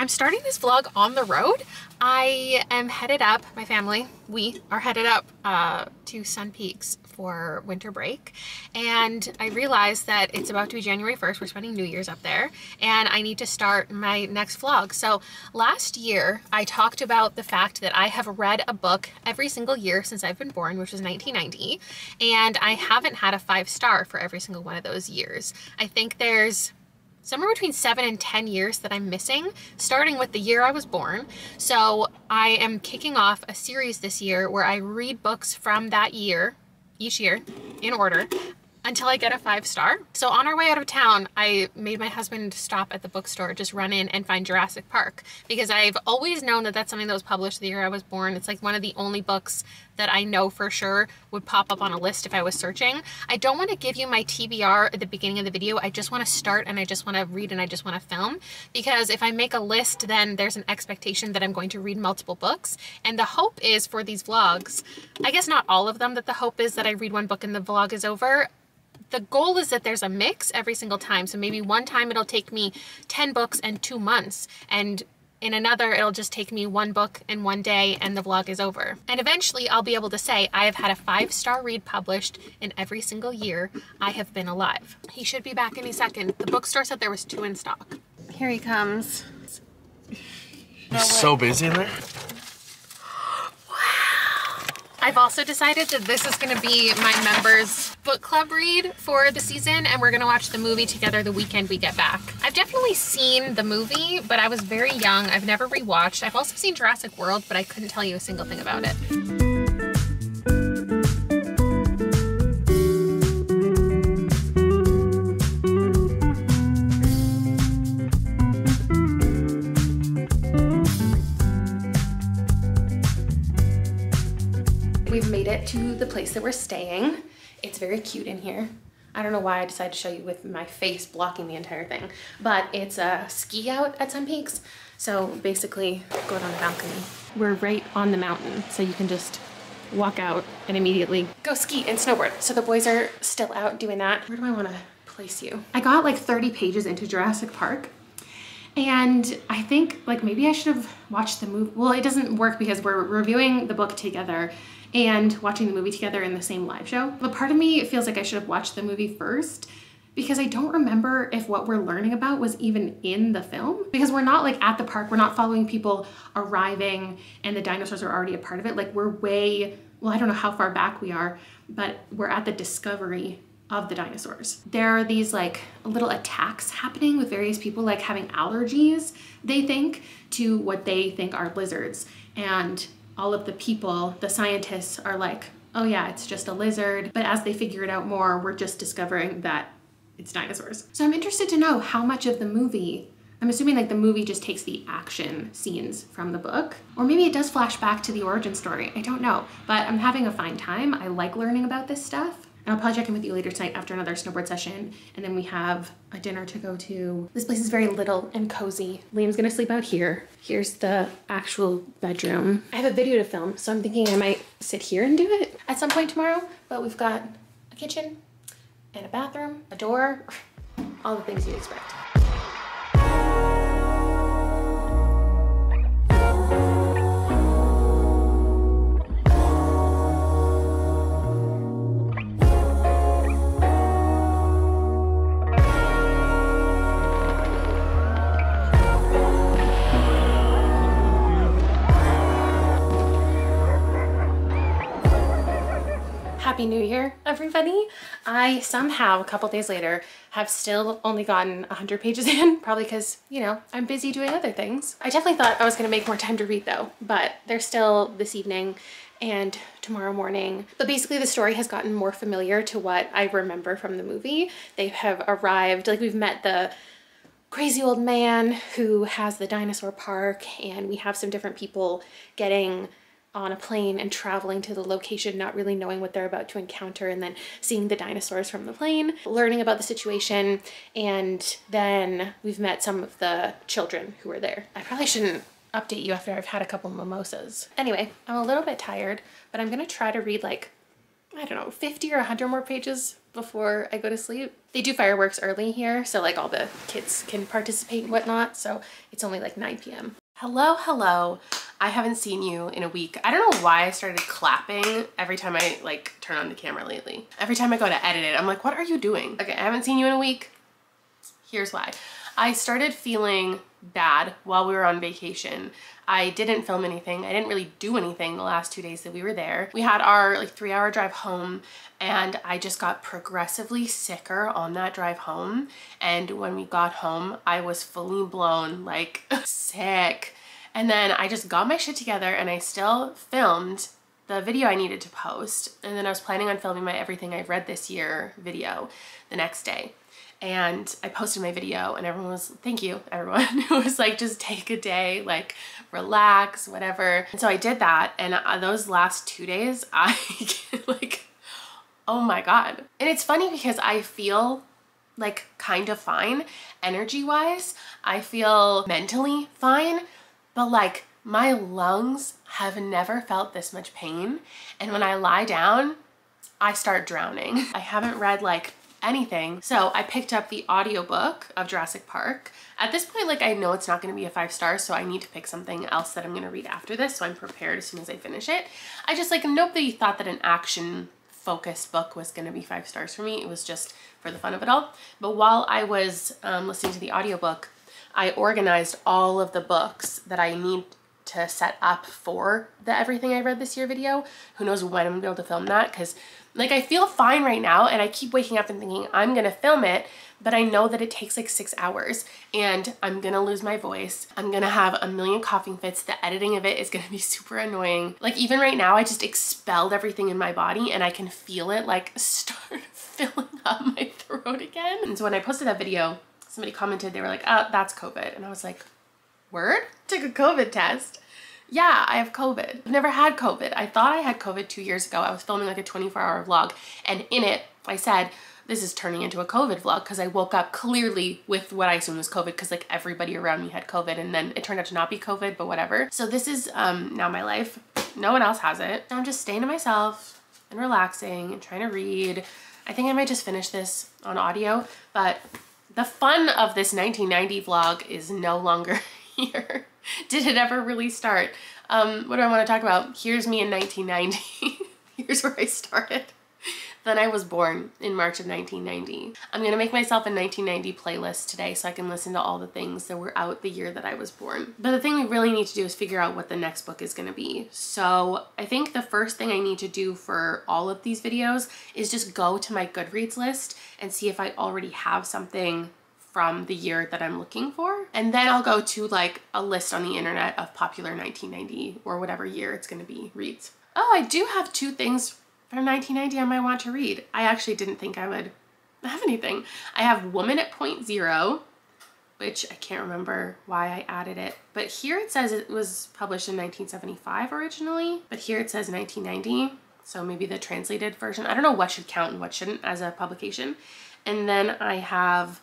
I'm starting this vlog on the road. I am headed up, my family, we are headed up to Sun Peaks for winter break. And I realized that it's about to be January 1st. We're spending New Year's up there and I need to start my next vlog. So last year I talked about the fact that I have read a book every single year since I've been born, which was 1990. And I haven't had a 5-star for every single one of those years. I think there's somewhere between 7 and 10 years that I'm missing, starting with the year I was born. So I am kicking off a series this year where I read books from that year, each year, in order, until I get a 5-star. So on our way out of town, I made my husband stop at the bookstore, just run in and find Jurassic Park, because I've always known that that's something that was published the year I was born. It's like one of the only books that I know for sure would pop up on a list if I was searching. I don't want to give you my TBR at the beginning of the video. I just want to start and I just want to read and I just want to film, because if I make a list, then there's an expectation that I'm going to read multiple books. And the hope is for these vlogs, I guess not all of them, that the hope is that I read one book and the vlog is over. The goal is that there's a mix every single time. So maybe one time it'll take me 10 books and 2 months, and in another it'll just take me one book in one day and the vlog is over. And eventually I'll be able to say I have had a 5-star read published in every single year I have been alive. He should be back any second. The bookstore said there was 2 in stock. Here he comes. No, so busy in there. I've also decided that this is going to be my members book club read for the season, and we're going to watch the movie together the weekend we get back. I've definitely seen the movie, but I was very young. I've never rewatched. I've also seen Jurassic World, but I couldn't tell you a single thing about it. To the place that we're staying. It's very cute in here. I don't know why I decided to show you with my face blocking the entire thing, but it's a ski out at Sun Peaks. So basically go down the balcony. We're right on the mountain, so you can just walk out and immediately go ski and snowboard. So the boys are still out doing that. Where do I want to place you? I got like 30 pages into Jurassic Park. And I think like maybe I should have watched the movie. Well, it doesn't work because we're reviewing the book together and watching the movie together in the same live show. But part of me feels like I should have watched the movie first, because I don't remember if what we're learning about was even in the film, because we're not like at the park. We're not following people arriving and the dinosaurs are already a part of it. Like we're way, well, I don't know how far back we are, but we're at the discovery of the dinosaurs. There are these like little attacks happening with various people like having allergies, they think, to what they think are lizards. And all of the people, the scientists are like, oh yeah, it's just a lizard. But as they figure it out more, we're just discovering that it's dinosaurs. So I'm interested to know how much of the movie, I'm assuming like the movie just takes the action scenes from the book, or maybe it does flash back to the origin story. I don't know, but I'm having a fine time. I like learning about this stuff. And I'll probably check in with you later tonight after another snowboard session. And then we have a dinner to go to. This place is very little and cozy. Liam's gonna sleep out here. Here's the actual bedroom. I have a video to film, so I'm thinking I might sit here and do it at some point tomorrow. But we've got a kitchen and a bathroom, a door, all the things you'd expect. Happy New Year, everybody. I somehow, a couple days later, have still only gotten 100 pages in, probably because, you know, I'm busy doing other things. I definitely thought I was gonna make more time to read though, but there's still this evening and tomorrow morning. But basically the story has gotten more familiar to what I remember from the movie. They have arrived, like we've met the crazy old man who has the dinosaur park, and we have some different people getting on a plane and traveling to the location, not really knowing what they're about to encounter, and then seeing the dinosaurs from the plane, learning about the situation. And then we've met some of the children who were there. I probably shouldn't update you after I've had a couple mimosas. Anyway, I'm a little bit tired, but I'm gonna try to read like I don't know, 50 or 100 more pages before I go to sleep. They do fireworks early here, so like all the kids can participate and whatnot, so it's only like 9 p.m. Hello, hello. I haven't seen you in a week. I don't know why I started clapping every time I like turn on the camera lately. Every time I go to edit it, I'm like, what are you doing? Okay, I haven't seen you in a week. Here's why. I started feeling bad while we were on vacation. I didn't film anything. I didn't really do anything the last 2 days that we were there. We had our like 3-hour drive home, and I just got progressively sicker on that drive home. And when we got home, I was fully blown like sick. And then I just got my shit together and I still filmed the video I needed to post. And then I was planning on filming my Everything I've Read This Year video the next day. And I posted my video and everyone was, thank you, everyone. It was like, just take a day, like relax, whatever. And so I did that. And those last 2 days, I like, oh my God. And it's funny because I feel like kind of fine energy wise. I feel mentally fine, but like my lungs have never felt this much pain. And when I lie down, I start drowning. I haven't read like anything. So I picked up the audiobook of Jurassic Park. At this point, like I know it's not going to be a 5-star, so I need to pick something else that I'm going to read after this, so I'm prepared as soon as I finish it. I just like, nobody thought that an action focused book was going to be 5 stars for me. It was just for the fun of it all. But while I was listening to the audiobook, I organized all of the books that I need to set up for the Everything I Read This Year video. Who knows when I'm gonna be able to film that, because like I feel fine right now and I keep waking up and thinking I'm gonna film it, but I know that it takes like 6 hours and I'm gonna lose my voice. I'm gonna have a million coughing fits. The editing of it is gonna be super annoying. Like even right now, I just expelled everything in my body and I can feel it like start filling up my throat again. And so when I posted that video, somebody commented, they were like, oh, that's COVID. And I was like, word? Took a COVID test. Yeah, I have COVID. I've never had COVID. I thought I had COVID 2 years ago. I was filming like a 24-hour vlog, and in it, I said, this is turning into a COVID vlog, because I woke up clearly with what I assumed was COVID, because like everybody around me had COVID, and then it turned out to not be COVID, but whatever. So this is now my life. No one else has it. I'm just staying to myself and relaxing and trying to read. I think I might just finish this on audio, but the fun of this 1990 vlog is no longer here. Did it ever really start? What do I want to talk about? Here's me in 1990. Here's where I started. Then I was born in March of 1990. I'm gonna make myself a 1990 playlist today so I can listen to all the things that were out the year that I was born. But the thing we really need to do is figure out what the next book is gonna be. So I think the first thing I need to do for all of these videos is just go to my Goodreads list and see if I already have something from the year that I'm looking for. And then I'll go to like a list on the internet of popular 1990 or whatever year it's gonna be reads. Oh, I do have 2 things from 1990 I might want to read. I actually didn't think I would have anything. I have Woman at Point Zero, which I can't remember why I added it, but here it says it was published in 1975 originally, but here it says 1990. So maybe the translated version. I don't know what should count and what shouldn't as a publication. And then I have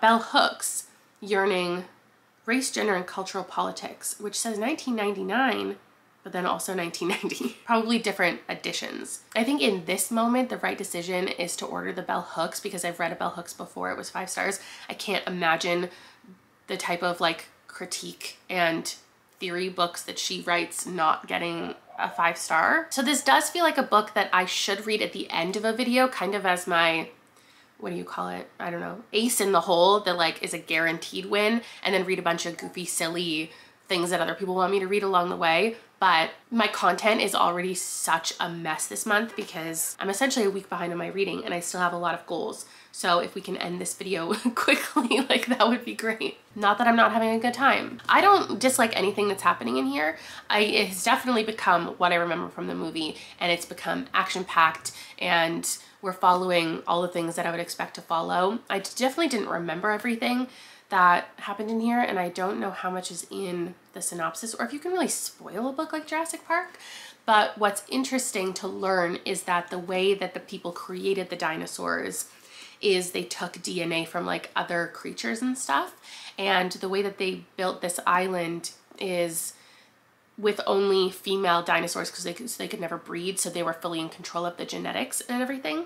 Bell Hooks, Yearning, Race, Gender, and Cultural Politics, which says 1999, but then also 1990. Probably different editions. I think in this moment, the right decision is to order the Bell Hooks, because I've read a Bell Hooks before. It was 5 stars. I can't imagine the type of like critique and theory books that she writes not getting a 5-star. So this does feel like a book that I should read at the end of a video, kind of as my, what do you call it? I don't know, ace in the hole that like is a guaranteed win, and then read a bunch of goofy, silly things that other people want me to read along the way. But my content is already such a mess this month because I'm essentially a week behind on my reading and I still have a lot of goals. So if we can end this video quickly, like that would be great. Not that I'm not having a good time. I don't dislike anything that's happening in here. It has definitely become what I remember from the movie, and it's become action-packed, and we're following all the things that I would expect to follow. I definitely didn't remember everything that happened in here, and I don't know how much is in the synopsis or if you can really spoil a book like Jurassic Park. But what's interesting to learn is that the way that the people created the dinosaurs is they took DNA from like other creatures and stuff, and the way that they built this island is with only female dinosaurs because they could never breed, so they were fully in control of the genetics and everything.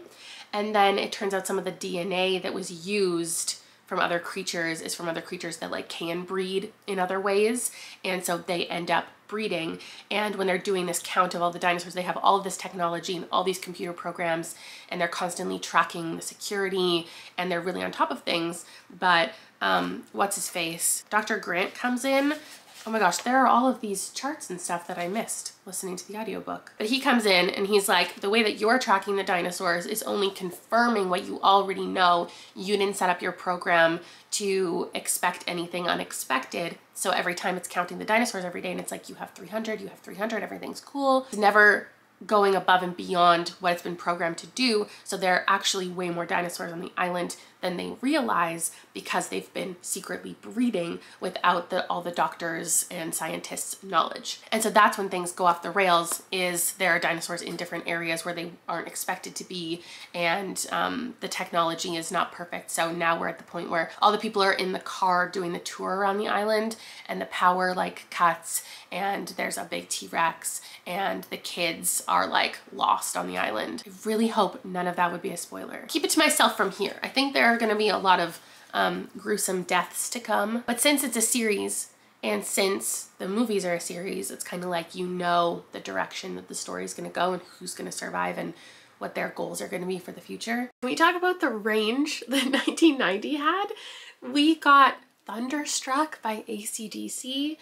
And then it turns out some of the DNA that was used from other creatures is from other creatures that like can breed in other ways, and so they end up breeding. And when they're doing this count of all the dinosaurs, they have all of this technology and all these computer programs, and they're constantly tracking the security, and they're really on top of things. But what's his face, Dr. Grant, comes in. Oh my gosh, there are all of these charts and stuff that I missed listening to the audiobook. But he comes in and he's like, the way that you're tracking the dinosaurs is only confirming what you already know. You didn't set up your program to expect anything unexpected. So every time it's counting the dinosaurs every day, and it's like, you have 300, you have 300, everything's cool. It's never going above and beyond what it's been programmed to do. So there are actually way more dinosaurs on the island than they realize, because they've been secretly breeding without all the doctors' and scientists' knowledge. And so that's when things go off the rails, is there are dinosaurs in different areas where they aren't expected to be, and the technology is not perfect. So now we're at the point where all the people are in the car doing the tour around the island, and the power like cuts, and there's a big T-Rex, and the kids are like lost on the island. I really hope none of that would be a spoiler. Keep it to myself from here. I think there are going to be a lot of gruesome deaths to come, but since it's a series and since the movies are a series, it's kind of like, you know, the direction that the story is going to go and who's going to survive and what their goals are going to be for the future. Can we talk about the range that 1990 had? We got Thunderstruck by AC/DC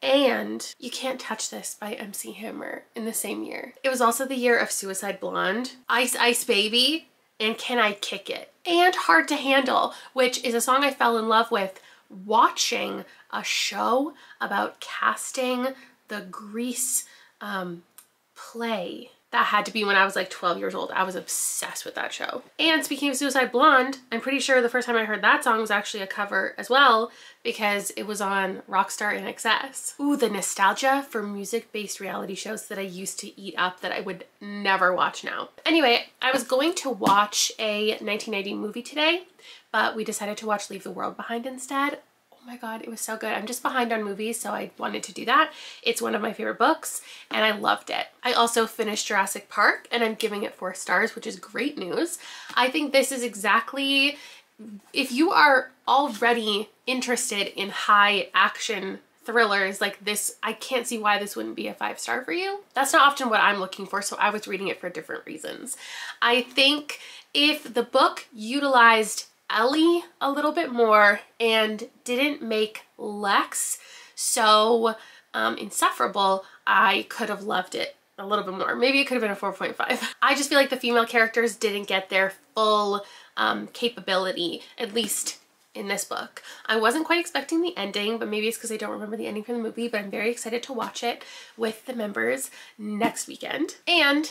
and You Can't Touch This by MC Hammer in the same year. It was also the year of Suicide Blonde, Ice Ice Baby, and Can I Kick It? And Hard to Handle, which is a song I fell in love with watching a show about casting the Grease play. That had to be when I was like 12 years old. I was obsessed with that show. And speaking of Suicide Blonde, I'm pretty sure the first time I heard that song was actually a cover as well, because it was on Rockstar in Excess. Ooh, the nostalgia for music-based reality shows that I used to eat up that I would never watch now. Anyway, I was going to watch a 1990 movie today, but we decided to watch Leave the World Behind instead. Oh my God, it was so good. I'm just behind on movies, so I wanted to do that. It's one of my favorite books and I loved it. I also finished Jurassic Park and I'm giving it 4 stars, which is great news. I think this is exactly, if you are already interested in high action thrillers like this, I can't see why this wouldn't be a 5-star for you. That's not often what I'm looking for, so I was reading it for different reasons. I think if the book utilized Ellie a little bit more and didn't make Lex so insufferable, I could have loved it a little bit more. Maybe it could have been a 4.5. I just feel like the female characters didn't get their full capability, at least in this book. I wasn't quite expecting the ending, but maybe it's because I don't remember the ending from the movie, but I'm very excited to watch it with the members next weekend. And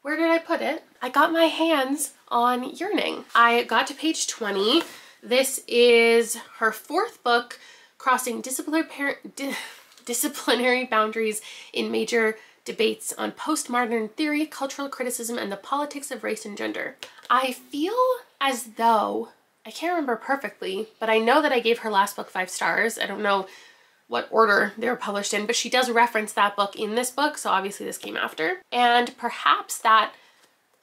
where did I put it? I got my hands on Yearning. I got to page 20. This is her 4th book, crossing disciplinary boundaries in major debates on postmodern theory, cultural criticism, and the politics of race and gender. I feel as though, I can't remember perfectly, but I know that I gave her last book 5 stars. I don't know what order they were published in, but she does reference that book in this book, so obviously this came after. And perhaps that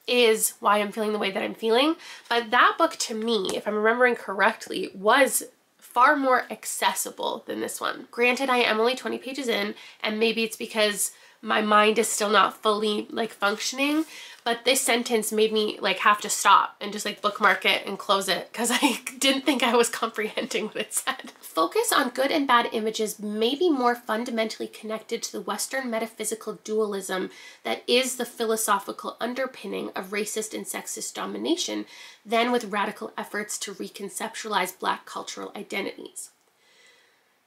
is why I'm feeling the way that I'm feeling. But that book to me, if I'm remembering correctly, was far more accessible than this one. Granted, I am only 20 pages in, and maybe it's because my mind is still not fully like functioning, but this sentence made me like have to stop and just like bookmark it and close it, because I didn't think I was comprehending what it said. Focus on good and bad images may be more fundamentally connected to the Western metaphysical dualism that is the philosophical underpinning of racist and sexist domination than with radical efforts to reconceptualize Black cultural identities.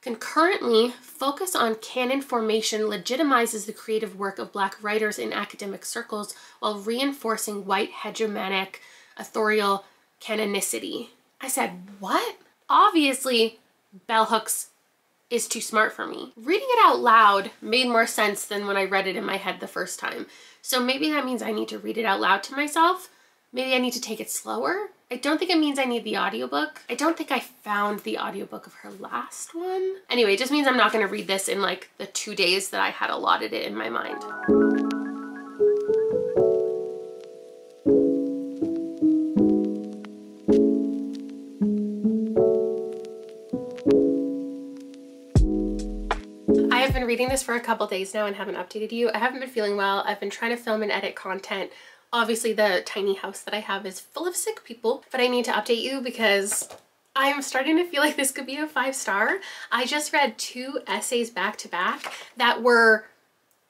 Concurrently, focus on canon formation legitimizes the creative work of Black writers in academic circles while reinforcing white hegemonic authorial canonicity. I said, what? Obviously, Bell Hooks is too smart for me. Reading it out loud made more sense than when I read it in my head the first time. So maybe that means I need to read it out loud to myself. Maybe I need to take it slower. I don't think it means I need the audiobook. I don't think I found the audiobook of her last one. Anyway, it just means I'm not gonna read this in like the 2 days that I had allotted it in my mind. I have been reading this for a couple days now and haven't updated you. I haven't been feeling well. I've been trying to film and edit content. Obviously the tiny house that I have is full of sick people, but I need to update you because I'm starting to feel like this could be a 5-star. I just read 2 essays back to back that were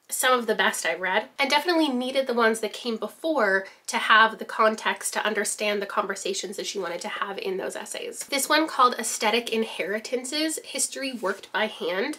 some of the best I've read, and definitely needed the ones that came before to have the context to understand the conversations that she wanted to have in those essays. This one, called Aesthetic Inheritances, History Worked by Hand,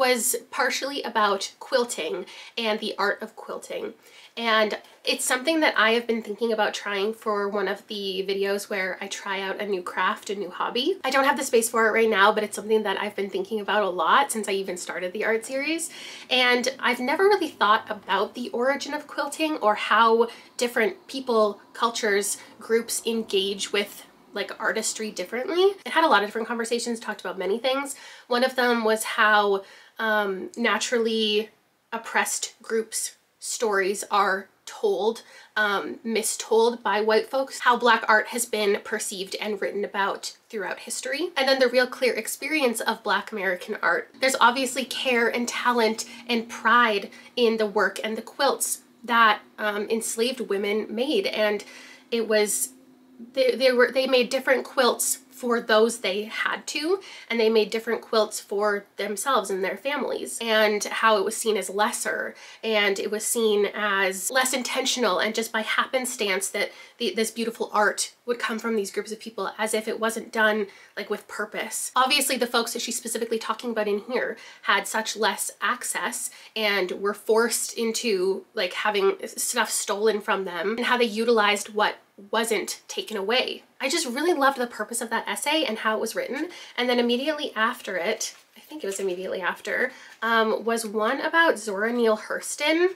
was partially about quilting and the art of quilting. And it's something that I have been thinking about trying for one of the videos where I try out a new craft, a new hobby. I don't have the space for it right now, but it's something that I've been thinking about a lot since I even started the art series. And I've never really thought about the origin of quilting or how different people, cultures, groups engage with like artistry differently. It had a lot of different conversations, talked about many things. One of them was how naturally oppressed groups stories are told, mistold by white folks, how Black art has been perceived and written about throughout history, and then the real clear experience of Black American art. There's obviously care and talent and pride in the work and the quilts that enslaved women made, and it was they made different quilts for those they had to, and they made different quilts for themselves and their families, and how it was seen as lesser, and it was seen as less intentional, and just by happenstance that this beautiful art would come from these groups of people, as if it wasn't done like with purpose. Obviously the folks that she's specifically talking about in here had such less access and were forced into like having stuff stolen from them, and how they utilized what wasn't taken away. I just really loved the purpose of that essay and how it was written. And then immediately after it, I think it was immediately after, was one about Zora Neale Hurston.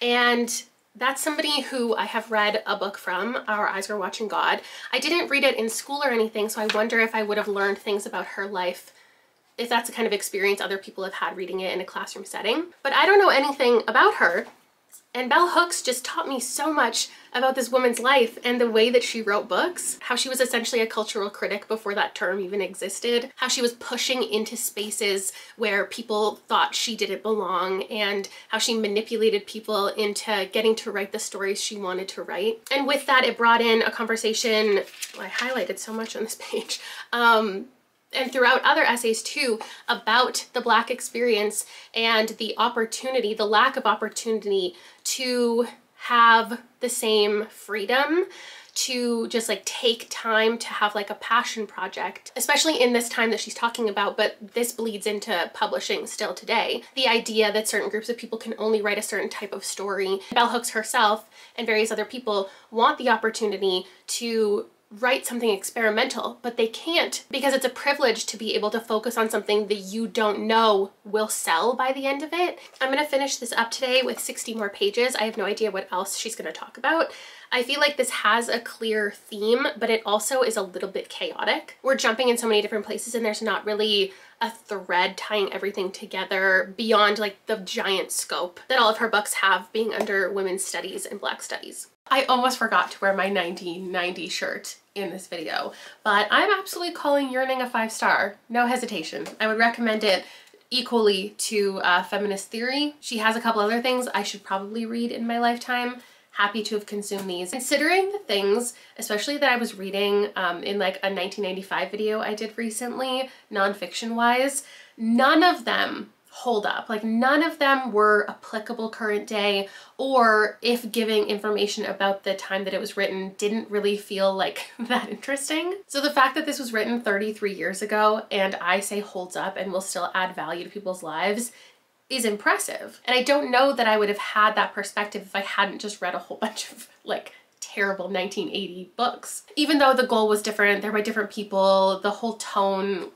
And that's somebody who I have read a book from, Our Eyes Were Watching God. I didn't read it in school or anything, so I wonder if I would have learned things about her life, if that's the kind of experience other people have had reading it in a classroom setting. But I don't know anything about her. And Bell Hooks just taught me so much about this woman's life and the way that she wrote books, how she was essentially a cultural critic before that term even existed, how she was pushing into spaces where people thought she didn't belong, and how she manipulated people into getting to write the stories she wanted to write. And with that, it brought in a conversation, well, I highlighted so much on this page, and throughout other essays too, about the Black experience and the opportunity, the lack of opportunity to have the same freedom, to just like take time to have like a passion project, especially in this time that she's talking about, but this bleeds into publishing still today. The idea that certain groups of people can only write a certain type of story. Bell Hooks herself and various other people want the opportunity to write something experimental, but they can't, because it's a privilege to be able to focus on something that you don't know will sell by the end of it. I'm gonna finish this up today with 60 more pages. I have no idea what else she's gonna talk about. I feel like this has a clear theme, but it also is a little bit chaotic. We're jumping in so many different places, and there's not really a thread tying everything together beyond like the giant scope that all of her books have, being under women's studies and Black studies. I almost forgot to wear my 1990 shirt in this video, but I'm absolutely calling Yearning a 5-star. No hesitation. I would recommend it equally to Feminist Theory. She has a couple other things I should probably read in my lifetime. Happy to have consumed these. Considering the things, especially that I was reading in like a 1995 video I did recently, nonfiction wise, none of them hold up. Like none of them were applicable current day, or if giving information about the time that it was written didn't really feel like that interesting. So the fact that this was written 33 years ago and I say holds up and will still add value to people's lives is impressive. And I don't know that I would have had that perspective if I hadn't just read a whole bunch of like terrible 1980 books. Even though the goal was different, there were different people, the whole tone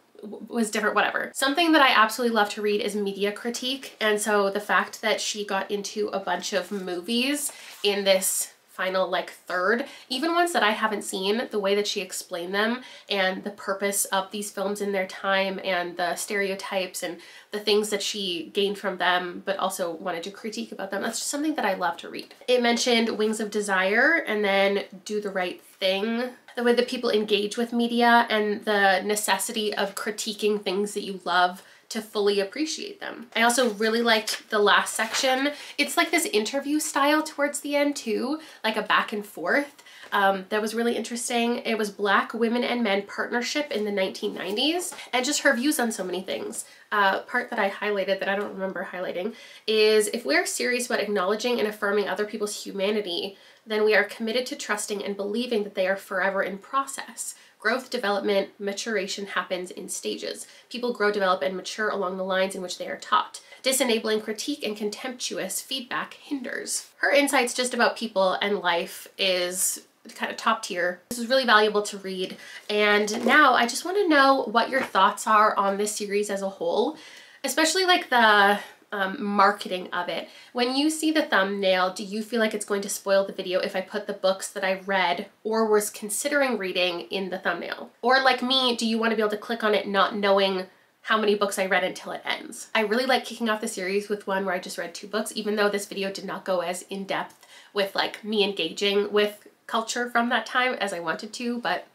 was different, whatever. Something that I absolutely love to read is media critique. And so the fact that she got into a bunch of movies in this final like third, even ones that I haven't seen, the way that she explained them and the purpose of these films in their time and the stereotypes and the things that she gained from them, but also wanted to critique about them. That's just something that I love to read. It mentioned Wings of Desire and then Do the Right Thing, the way that people engage with media and the necessity of critiquing things that you love to fully appreciate them. I also really liked the last section. It's like this interview style towards the end too, like a back and forth. That was really interesting. It was Black Women and Men Partnership in the 1990s, and just her views on so many things. Part that I highlighted that I don't remember highlighting is, if we're serious about acknowledging and affirming other people's humanity, then we are committed to trusting and believing that they are forever in process. Growth, development, maturation happens in stages. People grow, develop, and mature along the lines in which they are taught. Disenabling critique and contemptuous feedback hinders. Her insights just about people and life is kind of top tier. This is really valuable to read. And now I just want to know what your thoughts are on this series as a whole, especially like the marketing of it. When you see the thumbnail, do you feel like it's going to spoil the video if I put the books that I read or was considering reading in the thumbnail? Or like me, do you want to be able to click on it not knowing how many books I read until it ends? I really like kicking off the series with one where I just read 2 books, even though this video did not go as in depth with like me engaging with culture from that time as I wanted to, but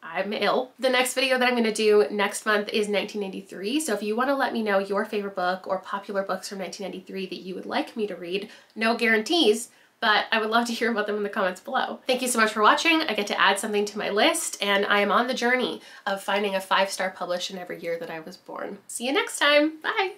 I'm ill. The next video that I'm going to do next month is 1993, so if you want to let me know your favorite book or popular books from 1993 that you would like me to read, no guarantees, but I would love to hear about them in the comments below. Thank you so much for watching. I get to add something to my list, and I am on the journey of finding a 5-star published in every year that I was born. See you next time. Bye!